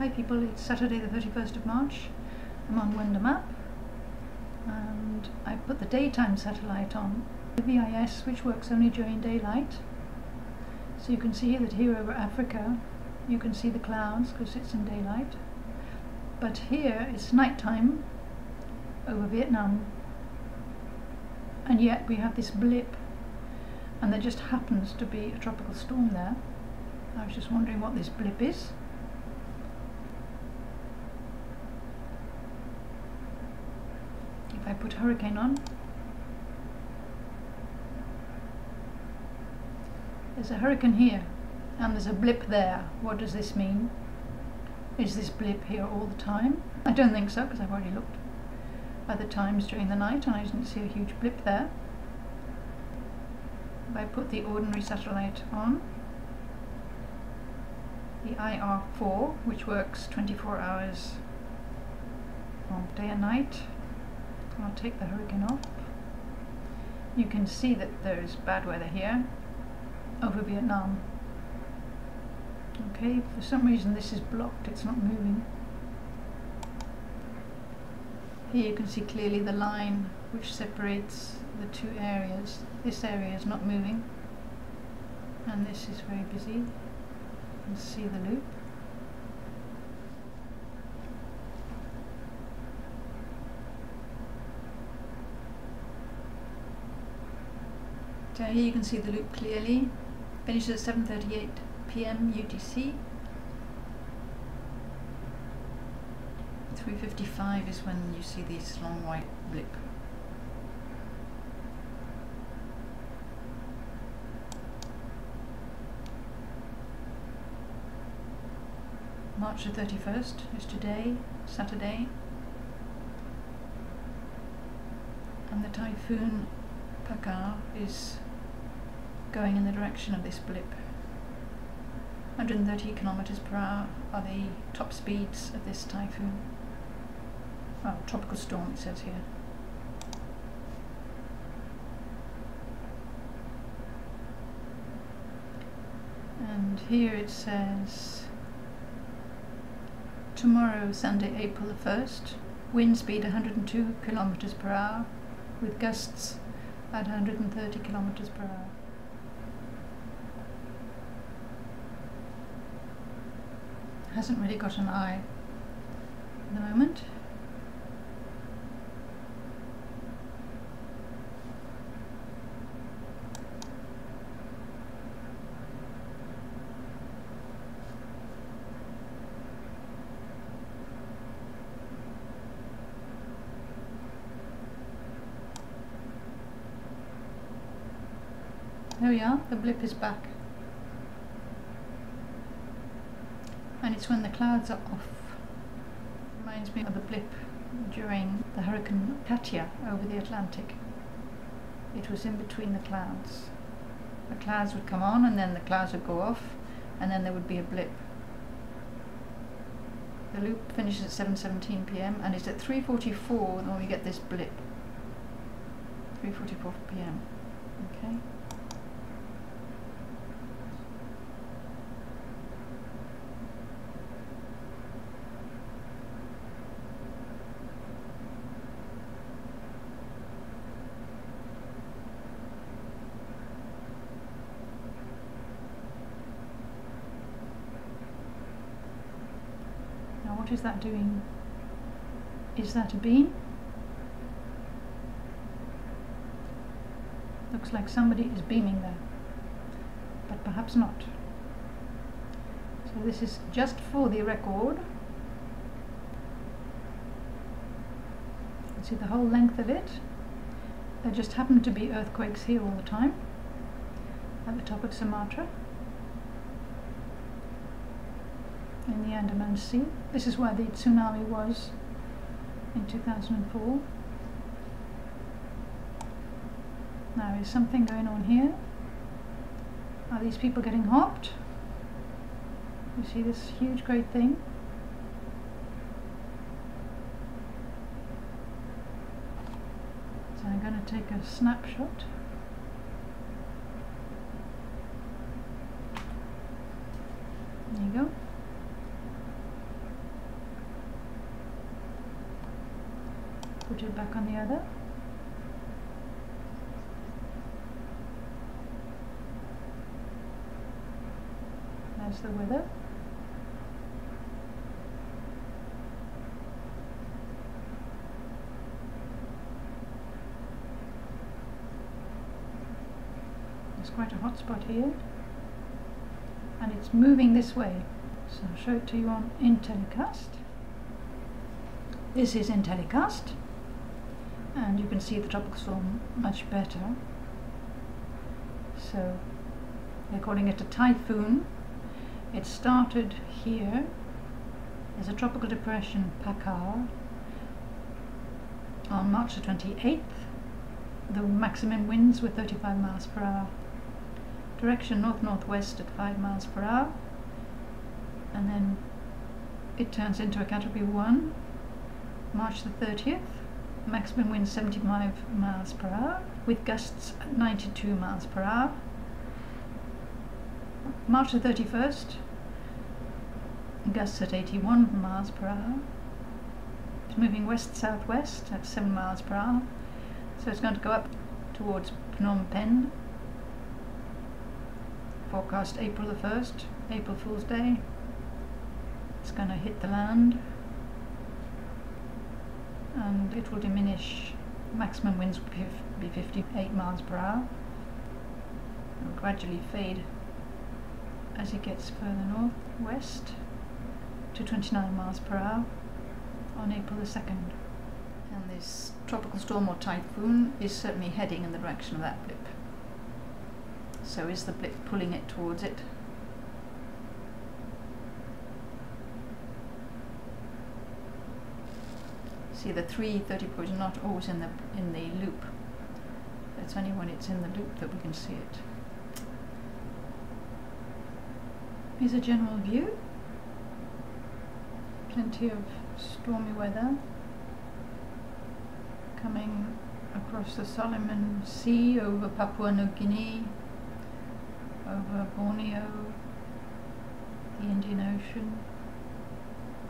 Hi people, it's Saturday the 31st of March. I'm on Wundermap and I put the daytime satellite on, the VIS, which works only during daylight. So you can see that here over Africa you can see the clouds because it's in daylight, but here it's nighttime over Vietnam, and yet we have this blip, and there just happens to be a tropical storm there. I was just wondering what this blip is. If I put hurricane on, there's a hurricane here and there's a blip there. What does this mean? Is this blip here all the time? I don't think so, because I've already looked at the times during the night and I didn't see a huge blip there. If I put the ordinary satellite on, the IR4, which works 24 hours on day and night. I'll take the hurricane off. You can see that there is bad weather here over Vietnam. Okay, for some reason this is blocked, it's not moving. Here you can see clearly the line which separates the two areas. This area is not moving and this is very busy. You can see the loop. So here you can see the loop clearly. Finishes at 7:38 p.m. UTC. 3:55 is when you see this long white blip. March the 31st is today, Saturday, and the typhoon Pakhar is going in the direction of this blip. 130 kilometers per hour are the top speeds of this typhoon. Well, tropical storm it says here. And here it says tomorrow, Sunday, April the 1st, wind speed 102 kilometers per hour with gusts at 130 kilometers per hour. Hasn't really got an eye at the moment. There we are, the blip is back. And it's when the clouds are off. Reminds me of the blip during the hurricane Katia over the Atlantic. It was in between the clouds. The clouds would come on and then the clouds would go off and then there would be a blip. The loop finishes at 7:17 p.m. and it's at 3:44 when we get this blip. 3:44 p.m. Okay. What is that doing? Is that a beam? Looks like somebody is beaming there, but perhaps not. So this is just for the record. You can see the whole length of it. There just happen to be earthquakes here all the time at the top of Sumatra, in the Andaman Sea. This is where the tsunami was in 2004. Now, is something going on here? Are these people getting hopped? You see this huge great thing? So I'm going to take a snapshot. There you go. put it back on the other. There's the weather. There's quite a hot spot here, and it's moving this way. So I'll show it to you on IntelliCast. This is IntelliCast, and you can see the tropical storm much better. So they're calling it a typhoon. It started here. There's a tropical depression, Pakhar, on March the 28th. The maximum winds were 35 miles per hour. Direction north-northwest at 5 miles per hour. And then it turns into a category 1, March the 30th. Maximum wind 75 miles per hour, with gusts at 92 miles per hour. March the 31st, gusts at 81 miles per hour. It's moving west-southwest at 7 miles per hour. So it's going to go up towards Phnom Penh. Forecast April the 1st, April Fool's Day. It's going to hit the land and it will diminish. Maximum winds will be 58 miles per hour. It will gradually fade as it gets further northwest to 29 miles per hour on April the 2nd. And this tropical storm or typhoon is certainly heading in the direction of that blip. So is the blip pulling it towards it? See, the 3 30-point are not always in the loop. It's only when it's in the loop that we can see it. Here's a general view. Plenty of stormy weather coming across the Solomon Sea, over Papua New Guinea, over Borneo, the Indian Ocean,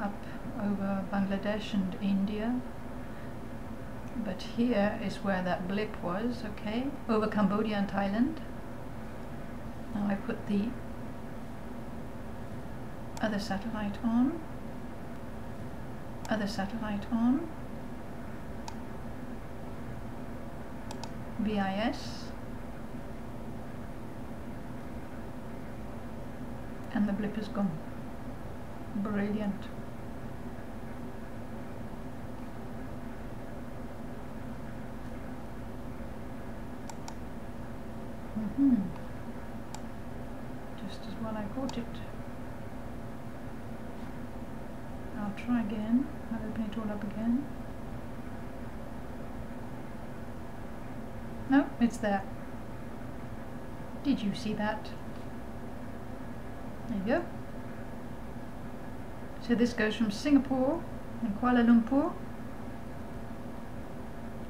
up over Bangladesh and India. But here is where that blip was, okay, over Cambodia and Thailand. Now I put the other satellite on, VIS, and the blip is gone. Brilliant. Just as well I caught it. I'll try again. I'll open it all up again. No, it's there. Did you see that? There you go. So this goes from Singapore and Kuala Lumpur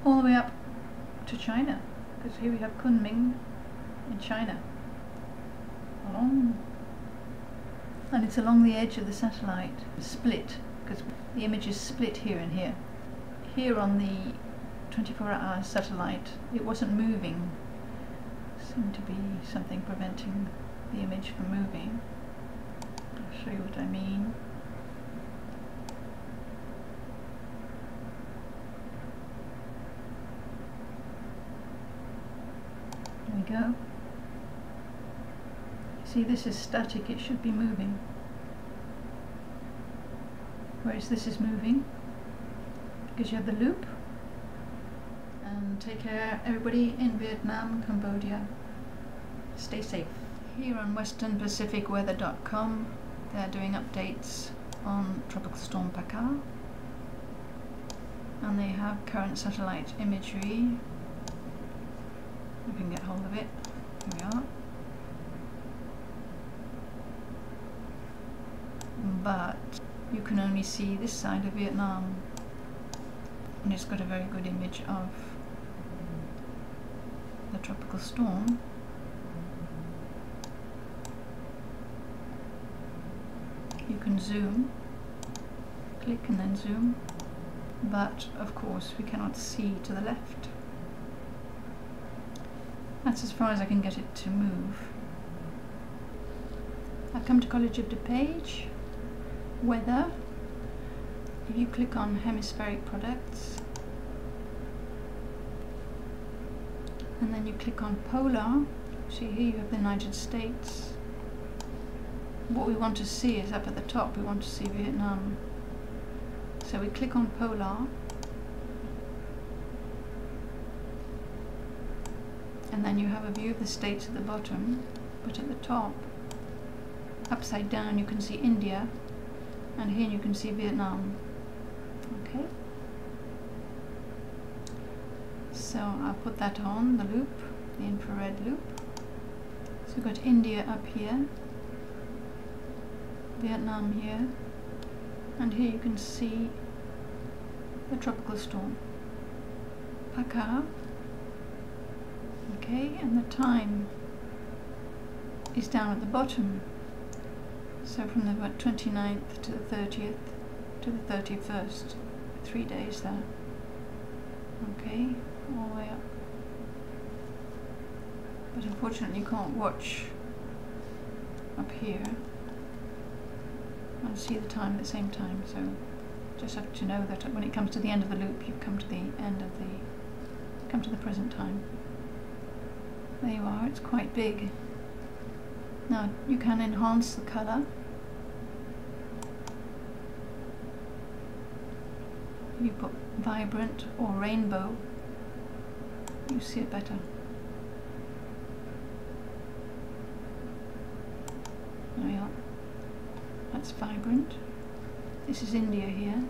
all the way up to China, because here we have Kunming in China. Along, and it's along the edge of the satellite, split, because the image is split here and here. Here on the 24-hour satellite, it wasn't moving. Seemed to be something preventing the image from moving. I'll show you what I mean. There we go. See, this is static, it should be moving. Whereas this is moving, because you have the loop. And take care, everybody in Vietnam, Cambodia. Stay safe. Here on westernpacificweather.com, they're doing updates on Tropical Storm Pakhar, and they have current satellite imagery. You can get hold of it. Here we are. But you can only see this side of Vietnam, and it's got a very good image of the tropical storm. You can zoom, click and then zoom, but of course we cannot see to the left. That's as far as I can get it to move. I've come to College of DuPage, weather. If you click on hemispheric products, and then you click on polar, see here you have the United States. What we want to see is up at the top, we want to see Vietnam. So we click on polar, and then you have a view of the states at the bottom, but at the top, upside down, you can see India, and here you can see Vietnam. Okay. So I'll put that on, the loop, the infrared loop. So we've got India up here, Vietnam here, and here you can see the tropical storm. Pakhar. Okay, and the time is down at the bottom. So from the 29th to the 30th to the 31st, 3 days there. Okay, all the way up. But unfortunately you can't watch up here and see the time at the same time, so just have to know that when it comes to the end of the loop, you've come to the end of the, come to the present time. There you are, it's quite big. Now you can enhance the colour. If you put vibrant or rainbow, you see it better. There we are. That's vibrant. This is India here.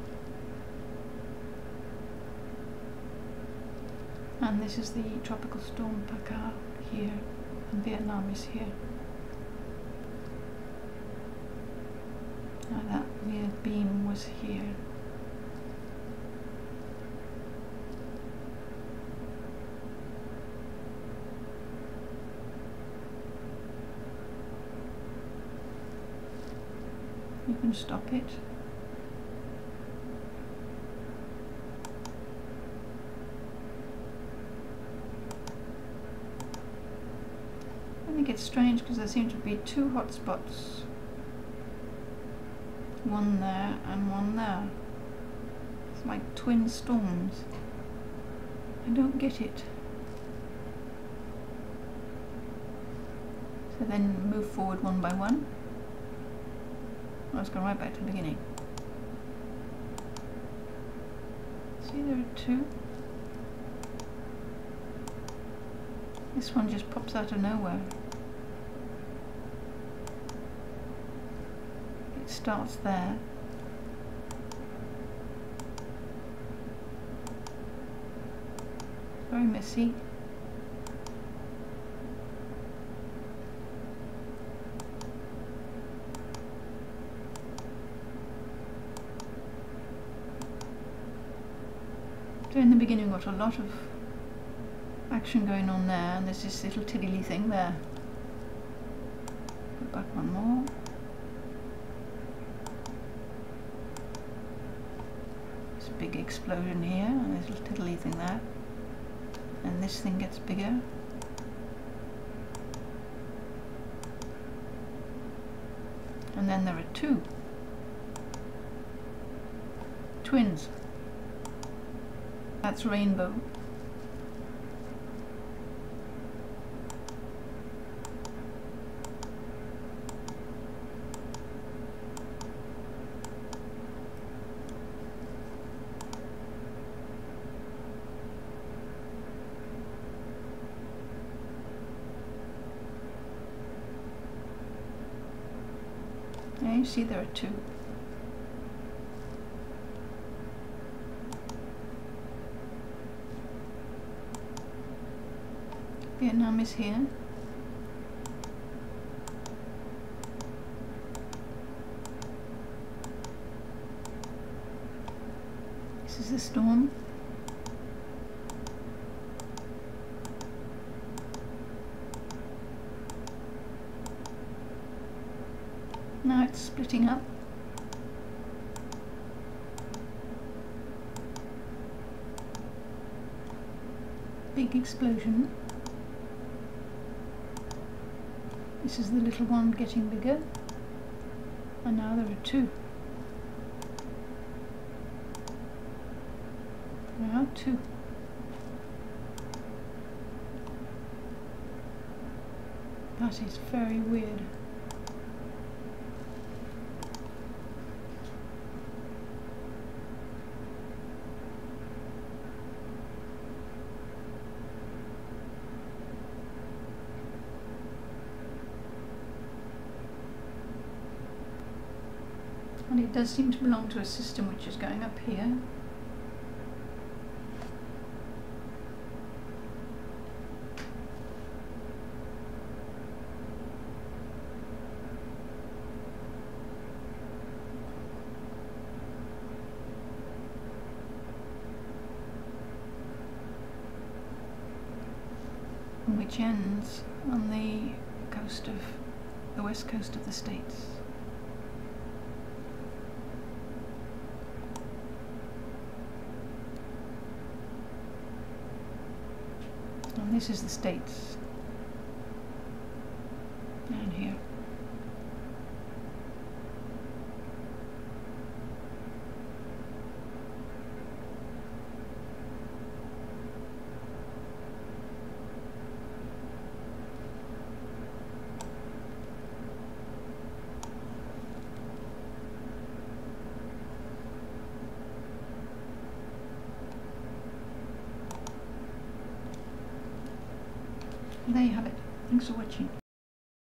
And this is the tropical storm Pakhar here, and Vietnam is here. Now that weird beam was here. You can stop it. I think it's strange because there seem to be two hot spots. One there and one there. It's like twin storms. I don't get it. So then move forward one by one. Let's go right back to the beginning. See, there are two. This one just pops out of nowhere. It starts there. Very messy. So in the beginning we've got a lot of action going on there, and there's this little tiddly thing there. Go back one more. There's a big explosion here, and there's a little tiddly thing there. And this thing gets bigger. And then there are two. Twins. That's rainbow. Now you see there are two. Vietnam is here. This is the storm. Now it's splitting up. big explosion. This is the little one getting bigger, and now there are two. Now two. That is very weird. And it does seem to belong to a system which is going up here. Which ends on the coast of the west coast of the States. And this is the States down here. There you have it. Thanks for watching.